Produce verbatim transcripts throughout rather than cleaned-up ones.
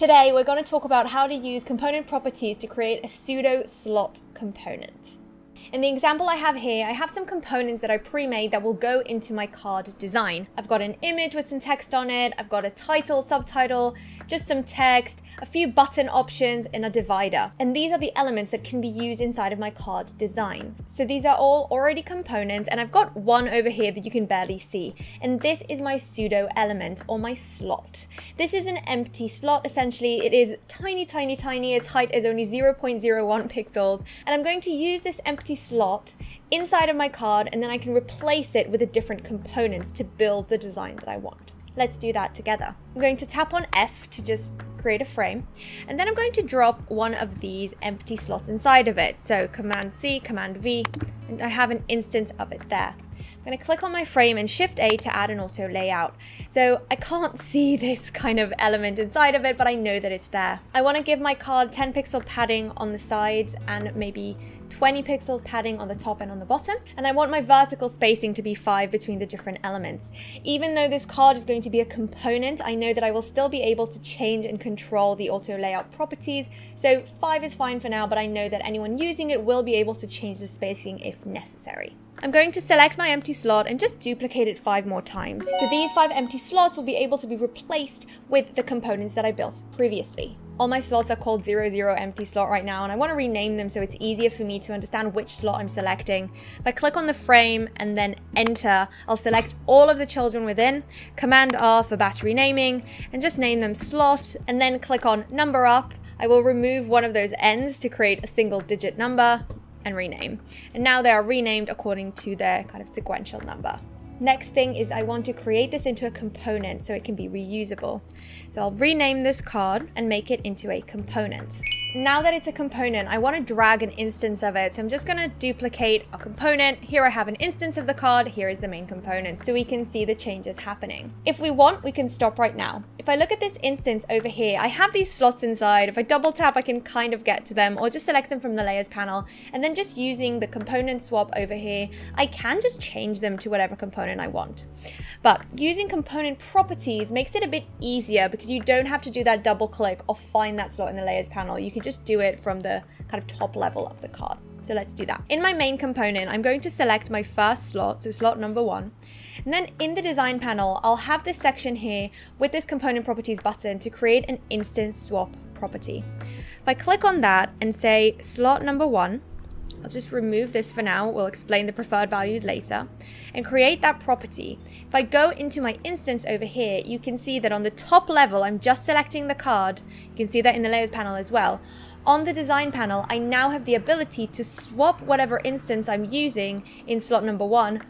Today we're going to talk about how to use component properties to create a pseudo slot component. In the example I have here, I have some components that I pre-made that will go into my card design. I've got an image with some text on it, I've got a title, subtitle, just some text, a few button options, and a divider. And these are the elements that can be used inside of my card design. So these are all already components, and I've got one over here that you can barely see. And this is my pseudo element, or my slot. This is an empty slot, essentially. It is tiny, tiny, tiny. Its height is only zero point zero one pixels. And I'm going to use this empty slot inside of my card, and then I can replace it with the different components to build the design that I want. Let's do that together. I'm going to tap on F to just create a frame, and then I'm going to drop one of these empty slots inside of it. So Command C, Command V, and I have an instance of it there. I'm going to click on my frame and Shift A to add an auto layout. So I can't see this kind of element inside of it, but I know that it's there. I want to give my card ten pixel padding on the sides and maybe twenty pixels padding on the top and on the bottom. And I want my vertical spacing to be five between the different elements. Even though this card is going to be a component, I know that I will still be able to change and control the auto layout properties. So five is fine for now, but I know that anyone using it will be able to change the spacing if necessary. I'm going to select my empty slot and just duplicate it five more times. So these five empty slots will be able to be replaced with the components that I built previously. All my slots are called zero zero empty slot right now, and I want to rename them so it's easier for me to understand which slot I'm selecting. If I click on the frame and then enter, I'll select all of the children within, Command R for batch renaming, and just name them slot, and then click on number up. I will remove one of those ends to create a single digit number, and rename. And now they are renamed according to their kind of sequential number. Next thing is I want to create this into a component so it can be reusable. So I'll rename this card and make it into a component. Now that it's a component, I want to drag an instance of it. So I'm just going to duplicate a component. Here I have an instance of the card. Here is the main component. So we can see the changes happening. If we want, we can stop right now. If I look at this instance over here, I have these slots inside. If I double tap, I can kind of get to them, or just select them from the layers panel. And then just using the component swap over here, I can just change them to whatever component I want. But using component properties makes it a bit easier because you don't have to do that double click or find that slot in the layers panel. You can just do it from the kind of top level of the card. So let's do that. In my main component, I'm going to select my first slot, so slot number one. And then in the design panel, I'll have this section here with this component properties button to create an instance swap property. If I click on that and say slot number one, I'll just remove this for now. We'll explain the preferred values later and create that property. If I go into my instance over here, you can see that on the top level, I'm just selecting the card. You can see that in the layers panel as well. On the design panel, I now have the ability to swap whatever instance I'm using in slot number one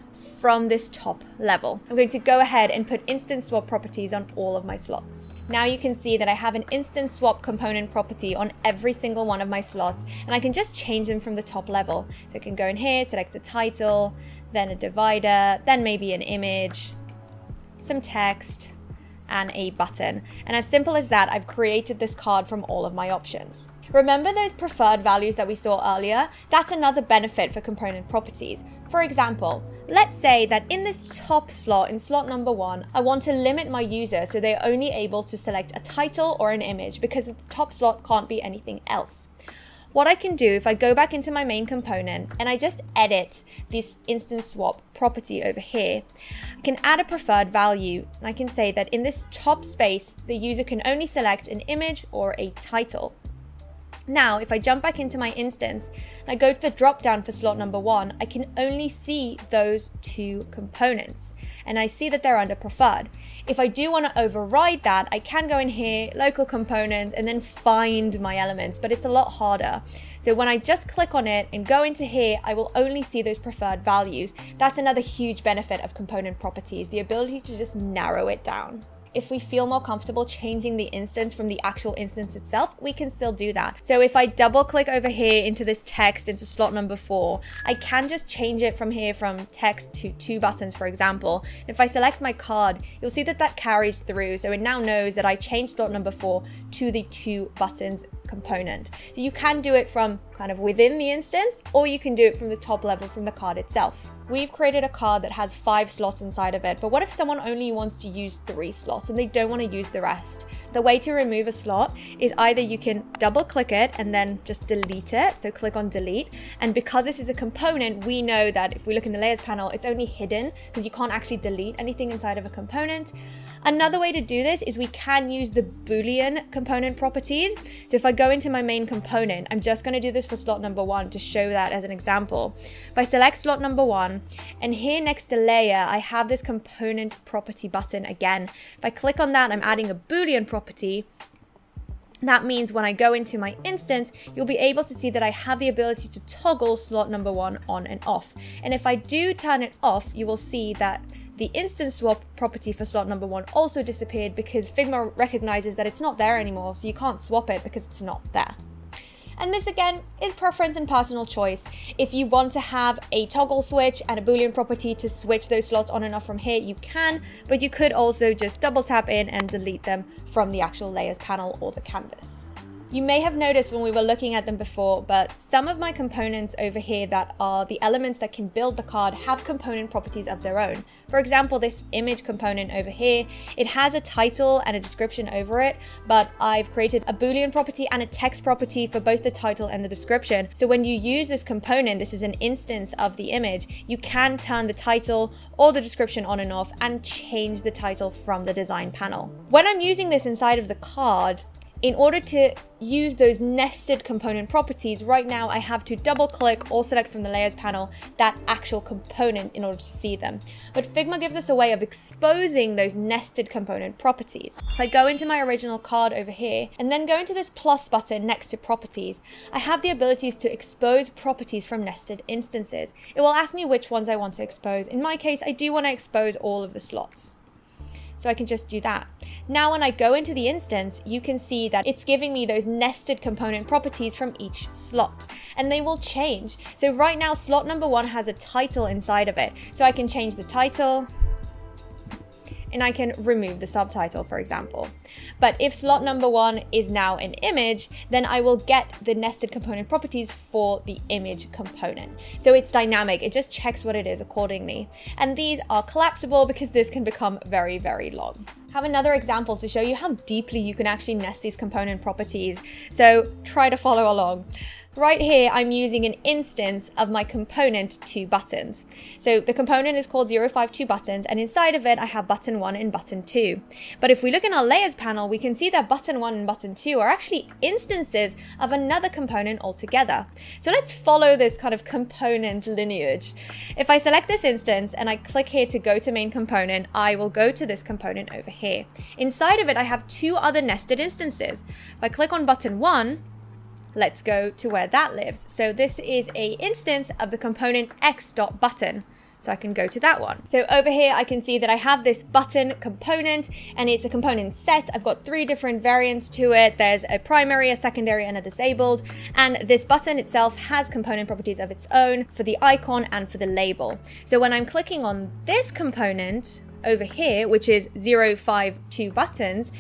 from this top level. I'm going to go ahead and put instance swap properties on all of my slots. Now you can see that I have an instance swap component property on every single one of my slots, and I can just change them from the top level. So I can go in here, select a title, then a divider, then maybe an image, some text, and a button. And as simple as that, I've created this card from all of my options. Remember those preferred values that we saw earlier? That's another benefit for component properties. For example, let's say that in this top slot, in slot number one, I want to limit my user so they're only able to select a title or an image because the top slot can't be anything else. What I can do if I go back into my main component and I just edit this instance swap property over here, I can add a preferred value and I can say that in this top space, the user can only select an image or a title. Now, if I jump back into my instance and I go to the drop down for slot number one, I can only see those two components and I see that they're under preferred. If I do want to override that, I can go in here, local components, and then find my elements, but it's a lot harder. So when I just click on it and go into here, I will only see those preferred values. That's another huge benefit of component properties, the ability to just narrow it down. If we feel more comfortable changing the instance from the actual instance itself, we can still do that. So if I double click over here into this text, into slot number four, I can just change it from here from text to two buttons, for example. If I select my card, you'll see that that carries through. So it now knows that I changed slot number four to the two buttons component. So you can do it from kind of within the instance, or you can do it from the top level from the card itself. we've created a card that has five slots inside of it, but what if someone only wants to use three slots and they don't want to use the rest? The way to remove a slot is either you can double click it and then just delete it. So click on delete. And because this is a component, we know that if we look in the layers panel, it's only hidden because you can't actually delete anything inside of a component. Another way to do this is we can use the Boolean component properties. So if I go into my main component, I'm just going to do this for slot number one to show that as an example. If I select slot number one, and here next to layer, I have this component property button again. If I click on that, I'm adding a Boolean property. That means when I go into my instance, you'll be able to see that I have the ability to toggle slot number one on and off. And if I do turn it off, you will see that the instance swap property for slot number one also disappeared because Figma recognizes that it's not there anymore, so you can't swap it because it's not there. And this again is preference and personal choice. If you want to have a toggle switch and a Boolean property to switch those slots on and off from here, you can, but you could also just double tap in and delete them from the actual layers panel or the canvas. You may have noticed when we were looking at them before, but some of my components over here that are the elements that can build the card have component properties of their own. For example, this image component over here, it has a title and a description over it, but I've created a Boolean property and a text property for both the title and the description. So when you use this component, this is an instance of the image, you can turn the title or the description on and off and change the title from the design panel. When I'm using this inside of the card, in order to use those nested component properties, right now I have to double click or select from the layers panel that actual component in order to see them. But Figma gives us a way of exposing those nested component properties. If I go into my original card over here and then go into this plus button next to properties, I have the abilities to expose properties from nested instances. It will ask me which ones I want to expose. In my case, I do want to expose all of the slots. So I can just do that. Now when I go into the instance, you can see that it's giving me those nested component properties from each slot, and they will change. So right now, slot number one has a title inside of it. So I can change the title, and I can remove the subtitle, for example. But if slot number one is now an image, then I will get the nested component properties for the image component. So it's dynamic, it just checks what it is accordingly. And these are collapsible because this can become very, very long. I have another example to show you how deeply you can actually nest these component properties. So try to follow along. Right here, I'm using an instance of my component two buttons. So the component is called zero five two buttons, and inside of it, I have button one and button two. But if we look in our layers panel, we can see that button one and button two are actually instances of another component altogether. So let's follow this kind of component lineage. If I select this instance and I click here to go to main component, I will go to this component over here. Inside of it, I have two other nested instances. If I click on button one, let's go to where that lives. So this is an instance of the component x.button. So I can go to that one. So over here, I can see that I have this button component, and it's a component set. I've got three different variants to it. There's a primary, a secondary, and a disabled. And this button itself has component properties of its own for the icon and for the label. So when I'm clicking on this component over here, which is zero five two buttons,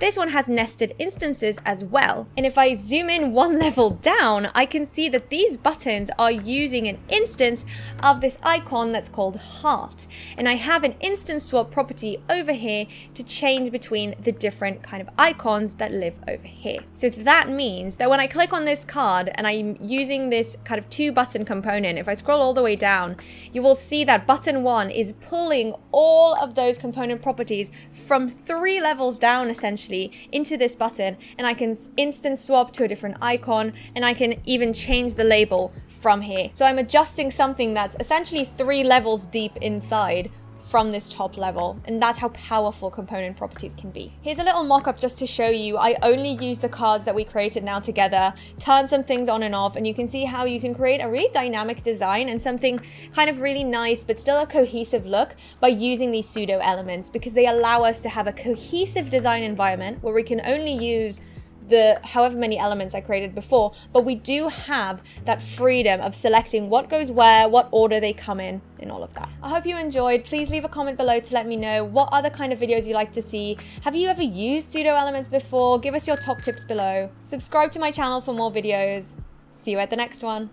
this one has nested instances as well. And if I zoom in one level down, I can see that these buttons are using an instance of this icon that's called heart. And I have an instance swap property over here to change between the different kind of icons that live over here. So that means that when I click on this card and I'm using this kind of two button component, if I scroll all the way down, you will see that button one is pulling all of those component properties from three levels down essentially into this button, and I can instance swap to a different icon, and I can even change the label from here. So I'm adjusting something that's essentially three levels deep inside from this top level, and that's how powerful component properties can be. Here's a little mock-up just to show you. I only use the cards that we created now together, turn some things on and off, and you can see how you can create a really dynamic design and something kind of really nice, but still a cohesive look by using these pseudo elements, because they allow us to have a cohesive design environment where we can only use the however many elements I created before, but we do have that freedom of selecting what goes where, what order they come in, and all of that. I hope you enjoyed. Please leave a comment below to let me know what other kind of videos you like to see. Have you ever used pseudo elements before? Give us your top tips below. Subscribe to my channel for more videos. See you at the next one.